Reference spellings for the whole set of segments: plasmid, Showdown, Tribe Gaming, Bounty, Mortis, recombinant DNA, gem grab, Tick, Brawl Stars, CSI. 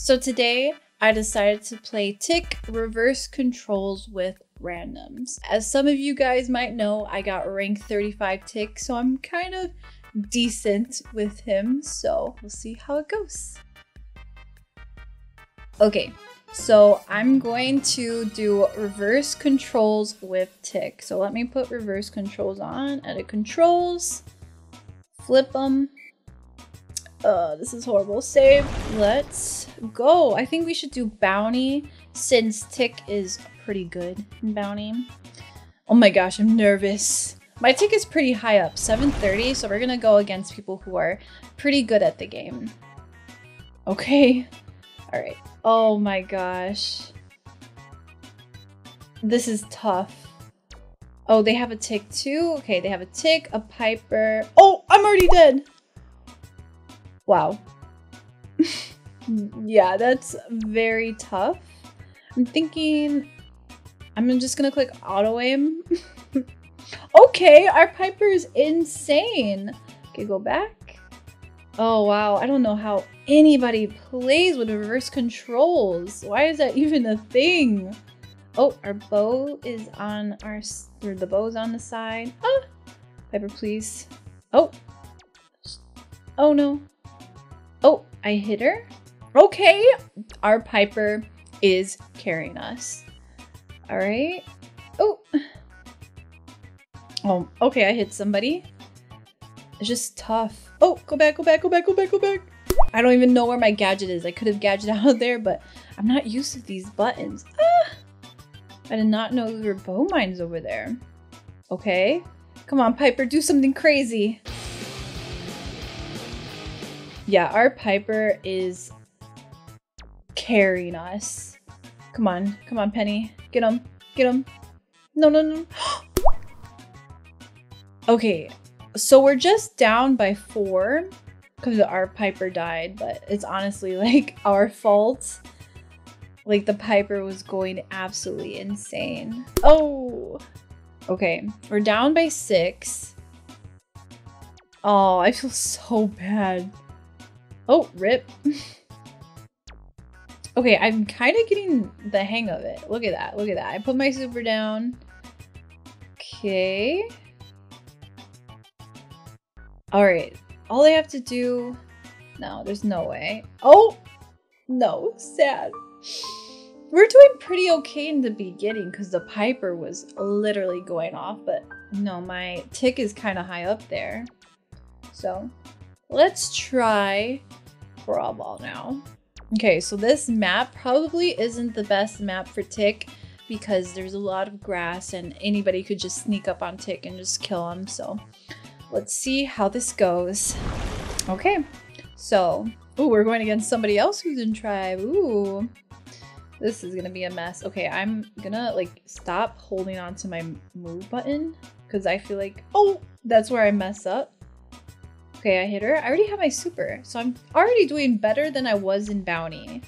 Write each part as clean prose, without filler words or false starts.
So today I decided to play Tick reverse controls with randoms. As some of you guys might know, I got rank 35 Tick, so I'm kind of decent with him, so we'll see how it goes. Okay, so I'm going to do reverse controls with Tick. So let me put reverse controls on, edit controls, flip them. This is horrible. Save. Let's go. I think we should do bounty since Tick is pretty good in bounty. Oh my gosh, I'm nervous. My Tick is pretty high up, 730, so we're gonna go against people who are pretty good at the game. Okay. All right. Oh my gosh. This is tough. Oh, they have a Tick too? Okay, they have a Tick, a Piper. Oh, I'm already dead. Wow. Yeah, that's very tough. I'm thinking I'm just gonna click auto aim. Okay, our Piper is insane. Okay, go back. Oh wow, I don't know how anybody plays with reverse controls. Why is that even a thing? Oh, our bow is on our, or the bow's on the side. Ah, Piper, please. Oh. Oh no. Oh, I hit her. Okay, our Piper is carrying us. All right. Oh. Oh, okay, I hit somebody. It's just tough. Oh, go back, go back, go back, go back, go back. I don't even know where my gadget is. I could have gadgeted out there, but I'm not used to these buttons. Ah! I did not know there were bow mines over there. Okay. Come on, Piper, do something crazy. Yeah, our Piper is carrying us. Come on. Come on, Penny. Get him. Get him. No, no, no. Okay, so we're just down by 4 because our Piper died, but it's honestly like our fault. Like the Piper was going absolutely insane. Oh, okay. We're down by 6. Oh, I feel so bad. Oh, rip. Okay, I'm kind of getting the hang of it. Look at that. Look at that. I put my super down. Okay. All right. All I have to do... No, there's no way. Oh! No. Sad. We're doing pretty okay in the beginning because the Piper was literally going off, but no, my Tick is kind of high up there. So... let's try Brawl Ball now. Okay, so this map probably isn't the best map for Tick because there's a lot of grass and anybody could just sneak up on Tick and just kill him. So let's see how this goes. Okay, so ooh, we're going against somebody else who's in Tribe. Ooh, this is gonna be a mess. Okay, I'm gonna like stop holding on to my move button because I feel like, oh, that's where I mess up. Okay, I hit her. I already have my super, so I'm already doing better than I was in bounty.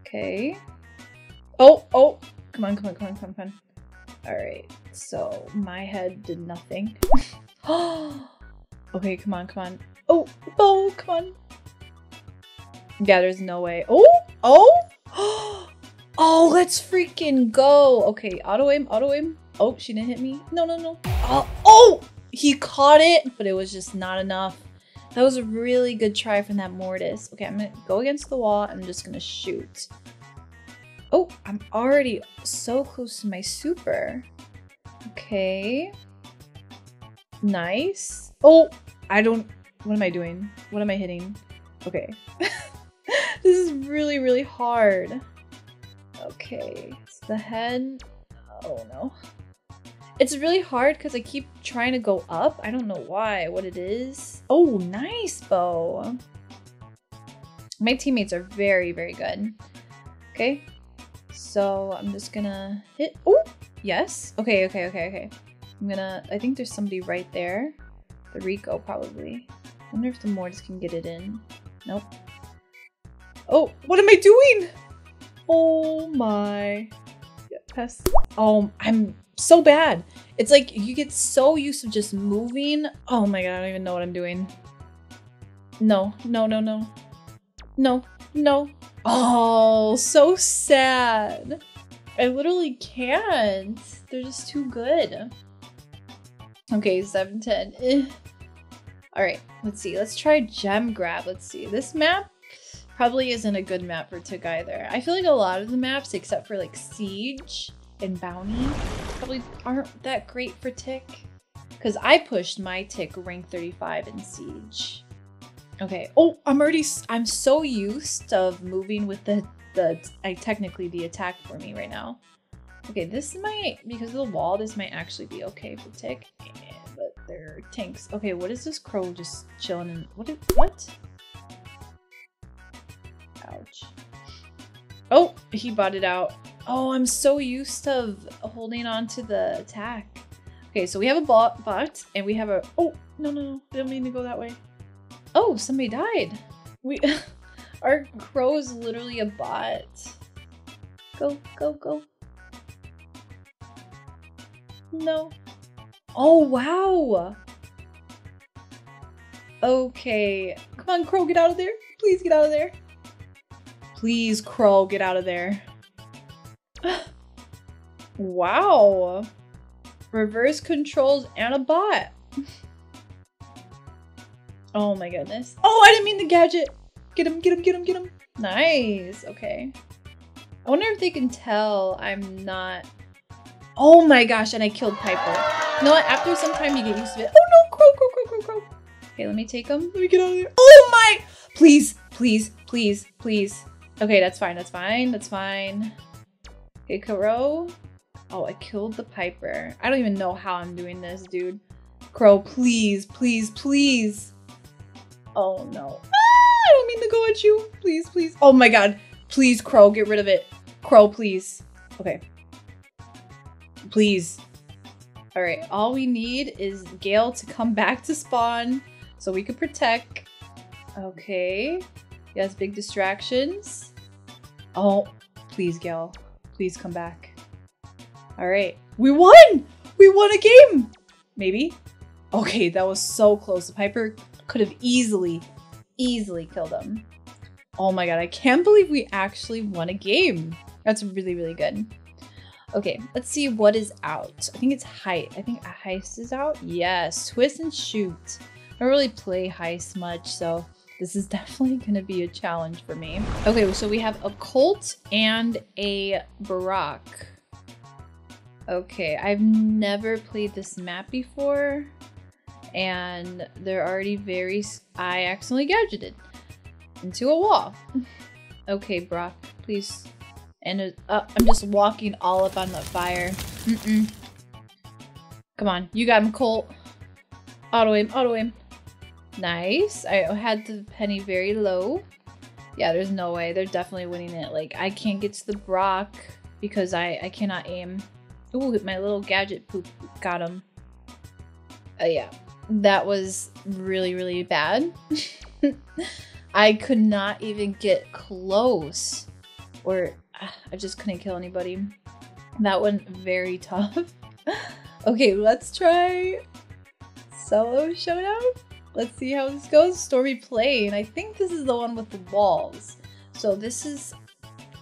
Okay. Oh, oh, come on, come on, come on, come on. All right, so my head did nothing. Oh, okay, come on, come on. Oh, bow, come on. Yeah, there's no way. Oh, oh, oh, let's freaking go. Okay, auto aim, auto aim. Oh, she didn't hit me. No, no, no. Oh, he caught it, but it was just not enough. That was a really good try from that Mortis. Okay, I'm gonna go against the wall. I'm just gonna shoot. Oh, I'm already so close to my super. Okay. Nice. Oh, I don't... what am I doing? What am I hitting? Okay. This is really, really hard. Okay. It's the head. Oh, no. It's really hard because I keep trying to go up. I don't know why, what it is. Oh, nice bow. My teammates are very, very good. Okay, so I'm just gonna hit. Oh, yes. Okay, okay, okay, okay. I'm gonna, I think there's somebody right there. The Rico probably. I wonder if the Mortis can get it in. Nope. Oh, what am I doing? Oh my. Yeah, pass. Oh, I'm so bad. It's like you get so used to just moving. Oh my god, I don't even know what I'm doing. No, no, no, no. No, no, Oh, so sad. I literally can't. They're just too good. Okay, 7-10. Eh. Alright, let's see. Let's try Gem Grab. Let's see. This map probably isn't a good map for Tick either. I feel like a lot of the maps, except for like Siege and Bounty, probably aren't that great for Tick. Because I pushed my Tick rank 35 in Siege. Okay. Oh, I'm so used of moving with the attack for me right now. Okay, this might, because of the wall, this might actually be okay for Tick. But they're tanks. Okay, what is this crow just chilling in? What? Ouch. Oh, he bought it out. Oh, I'm so used to holding on to the attack. Okay, so we have a bot and we have a, oh, no, I don't mean to go that way. Oh, somebody died. Our crow is literally a bot. Go, go, go. No. Oh, wow. Okay. Come on, crow, get out of there. Please get out of there. Please, crow, get out of there. Wow. Reverse controls and a bot. Oh my goodness. Oh, I didn't mean the gadget. Get him, get him, get him, get him. Nice. Okay. I wonder if they can tell I'm not... Oh my gosh, and I killed Piper. You know what? After some time, you get used to it. Oh no, crow. Okay, let me take him. Let me get out of here. Oh my! Please, please, please, please. Okay, that's fine, that's fine, that's fine. Okay, crow. Oh, I killed the Piper. I don't even know how I'm doing this, dude. Crow, please, please, please. Oh no. Ah, I don't mean to go at you. Please, please. Oh my god. Please, crow, get rid of it. Crow, please. Okay. Please. Alright, all we need is Gale to come back to spawn so we can protect. Okay. Yes, big distractions. Oh, please, Gale. Please come back. Alright. We won! We won a game! Maybe? Okay, that was so close. The Piper could have easily killed him. Oh my god, I can't believe we actually won a game. That's really, really good. Okay, let's see what is out. I think it's Heist. I think Heist is out. Yes, Twist and Shoot. I don't really play Heist much, so this is definitely going to be a challenge for me. Okay, so we have a Colt and a Barak. Okay, I've never played this map before, and they're already very... I accidentally gadgeted into a wall. Okay, Brock, please. And I'm just walking all up on the fire. Mm-mm. Come on, you got him, Colt. Auto-aim, auto-aim. Nice. I had the penny very low. Yeah, there's no way. They're definitely winning it. Like, I can't get to the Brock because I cannot aim. Ooh, my little gadget poop got him. Yeah, that was really, really bad. I could not even get close. Or... I just couldn't kill anybody. That one very tough. Okay, let's try solo showdown. Let's see how this goes. Stormy Play, and I think this is the one with the walls. So this is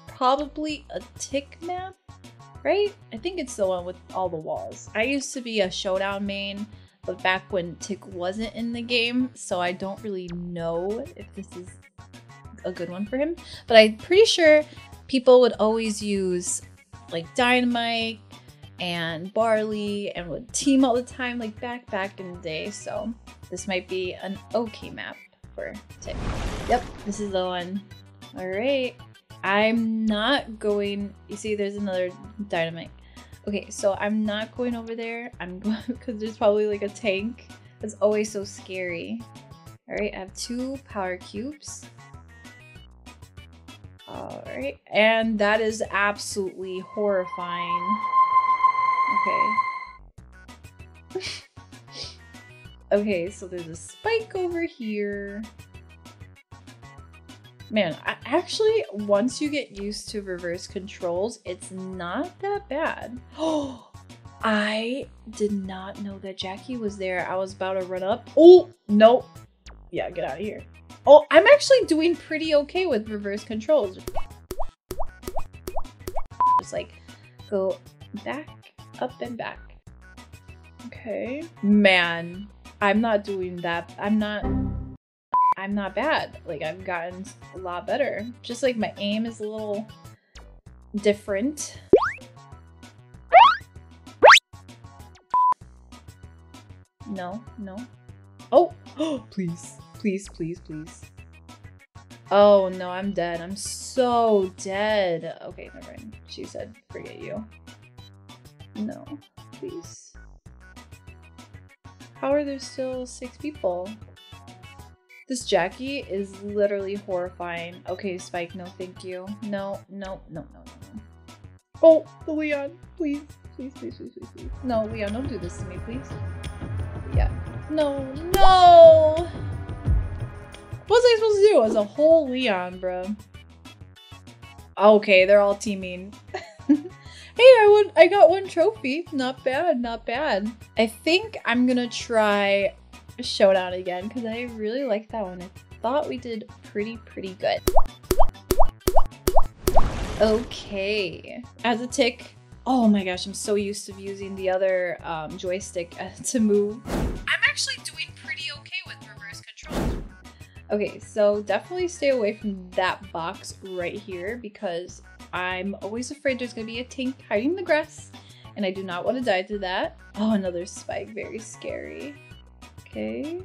probably a Tick map, right? I think it's the one with all the walls. I used to be a showdown main, but back when Tick wasn't in the game, so I don't really know if this is a good one for him. But I'm pretty sure people would always use like Dynamite and Barley and would team all the time, like back in the day. So this might be an okay map for Tick. Yep, this is the one. All right, I'm not going, you see there's another Dynamite. Okay, so I'm not going over there. I'm going because there's probably like a tank. That's always so scary. All right, I have 2 power cubes. Alright, and that is absolutely horrifying. Okay. Okay, so there's a spike over here. Man, actually, once you get used to reverse controls, it's not that bad. Oh, I did not know that Jackie was there. I was about to run up. Oh, no. Yeah, get out of here. Oh, I'm actually doing pretty okay with reverse controls. Just like go back, up and back. Okay. Man, I'm not doing that. I'm not bad. Like, I've gotten a lot better. Just like my aim is a little different. No, no. Oh, please, please, please, please. Oh no, I'm dead. I'm so dead. Okay, never mind. She said, forget you. No, please. How are there still 6 people? This Jackie is literally horrifying. Okay, Spike, no thank you. No, no, no, no, no. Oh, Leon, please, please, please, please, please, please. No, Leon, don't do this to me, please. Yeah. No, no! What was I supposed to do? It was a whole Leon, bro. Okay, they're all teaming. Hey, I got 1 trophy. Not bad, not bad. I think I'm gonna try Showdown again because I really like that one. I thought we did pretty good. Okay, as a Tick. Oh my gosh, I'm so used to using the other joystick to move. I'm actually doing pretty okay with reverse controls. Okay, so definitely stay away from that box right here because I'm always afraid there's gonna be a tank hiding in the grass and I do not want to die to that. Oh, another spike, very scary. Okay,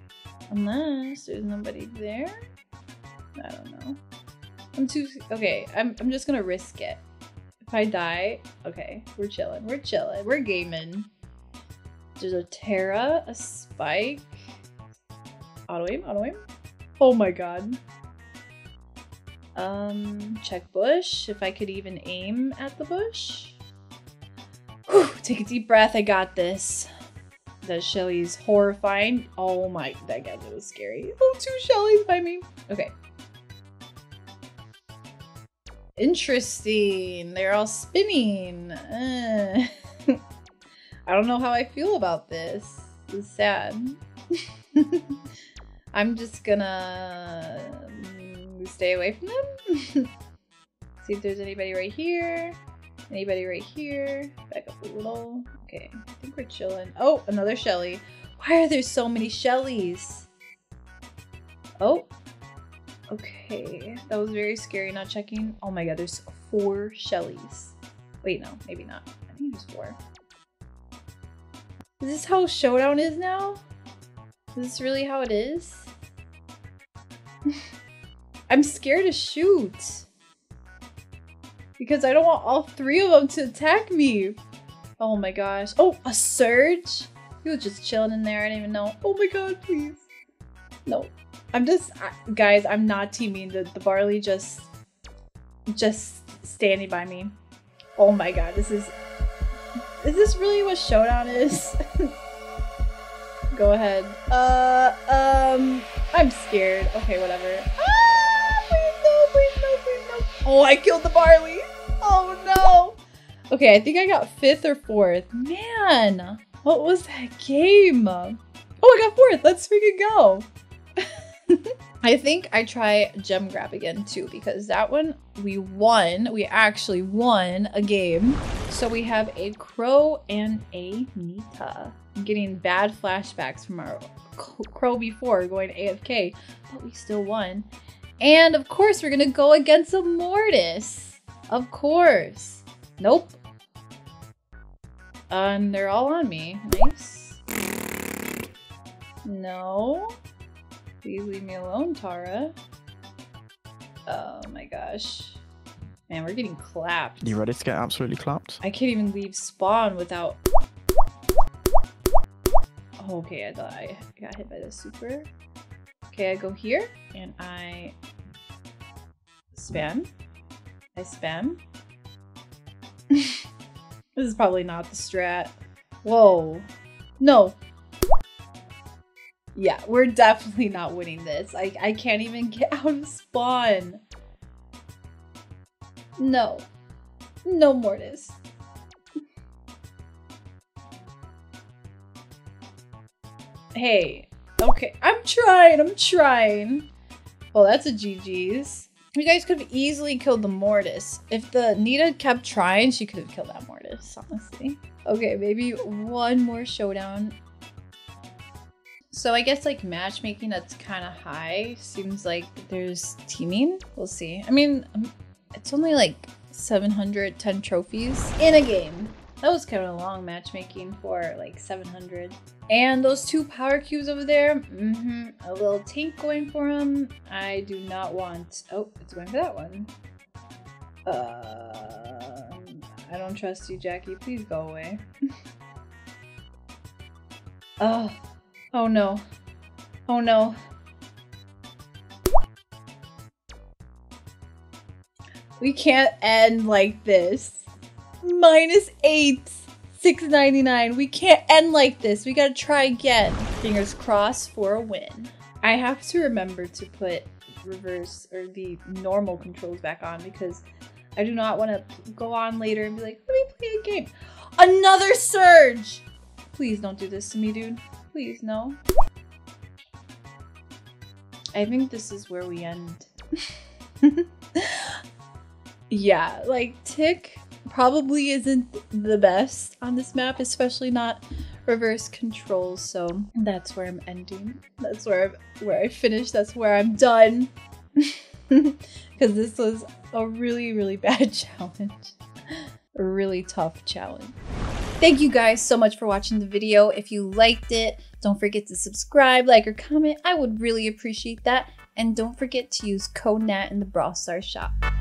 unless there's nobody there. I don't know. I'm just gonna risk it. If I die, okay, we're chilling, we're chilling, we're gaming. There's a Terra, a Spike. Auto aim, auto aim. Oh my god. Check bush, if I could even aim at the bush. Whew, take a deep breath, I got this. That Shelly's horrifying. Oh my, that guy was scary. Oh, 2 Shellys by me. Okay. Interesting. They're all spinning. I don't know how I feel about this. This is sad. I'm just gonna stay away from them. See if there's anybody right here. Anybody right here? Back up a little. Okay, I think we're chilling. Oh, another Shelly. Why are there so many Shellys? Oh, okay. That was very scary, not checking. Oh my god, there's 4 Shellys. Wait, no, maybe not. I think there's 4. Is this how Showdown is now? Is this really how it is? I'm scared to shoot. Because I don't want all 3 of them to attack me. Oh my gosh. Oh, a surge? He was just chilling in there. I didn't even know. Oh my god, please. No. Guys, I'm not teaming. The Barley just standing by me. Oh my god, is this really what Showdown is? Go ahead. I'm scared. Okay, whatever. Ah, please no, please no, please no. Oh, I killed the Barley. Oh no. Okay, I think I got 5th or 4th. Man, what was that game? Oh, I got 4th. Let's freaking go. I think I try Gem Grab again too because that one we won. We actually won a game. So we have a Crow and a Nita. I'm getting bad flashbacks from our Crow before going AFK, but we still won. And of course we're gonna go against a Mortis. Of course. Nope. And they're all on me. Nice. No. Please leave me alone, Tara. Oh my gosh. Man, we're getting clapped. You ready to get absolutely clapped? I can't even leave spawn without... Oh, okay, I thought I got hit by the super. Okay, I go here and I spam. I spam. This is probably not the strat. Whoa. No. Yeah, we're definitely not winning this. I can't even get out of spawn. No. No Mortis. Hey. Okay, I'm trying. Well, that's a GG's. You guys could have easily killed the Mortis. If the Nita kept trying, she could have killed that Mortis, honestly. Okay, maybe one more showdown. So I guess like matchmaking that's kind of high. Seems like there's teaming. We'll see. I mean, it's only like 710 trophies in a game. That was kind of a long matchmaking for like 700. And those two power cubes over there, a little tank going for them. I do not want, oh, it's going for that one. I don't trust you, Jackie, please go away. Oh no, oh no. We can't end like this. -8, $6.99. We can't end like this. We gotta try again. Fingers crossed for a win. I have to remember to put reverse or the normal controls back on because I do not want to go on later and be like, let me play a game. Another surge. Please don't do this to me, dude. Please, no. I think this is where we end. Yeah, like Tick probably isn't the best on this map, especially not reverse controls. So that's where I'm ending. That's where I finish. That's where I'm done. Because this was a really, really bad challenge. A really tough challenge. Thank you guys so much for watching the video. If you liked it, don't forget to subscribe, like, or comment. I would really appreciate that. And don't forget to use code NAT in the Brawl Stars shop.